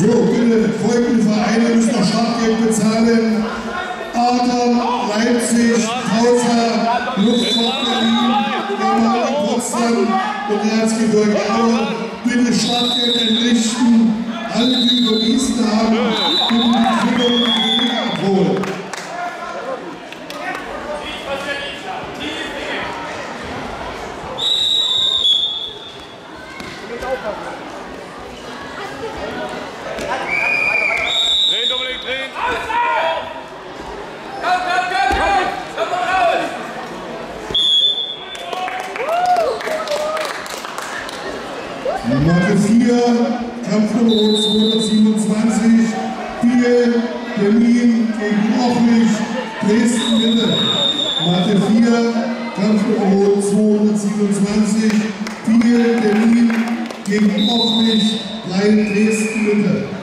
So, bitte, folgende Vereine müssen noch Startgeld bezahlen. Adam, Leipzig, Hauser, Luftfahrt Berlin, Germania, Potsdam und Erzgebirge. Aber bitte Startgeld entrichten, alle, die überwiesen haben, um die Füllung der Weg abholen. Marke 4, Kampfnummer 227, Biel, Berlin gegen Ochlich, Dresden bitte. Marke 4, Kampfnummer 227, Biel, Berlin gegen Ochlich, Dresden bitte.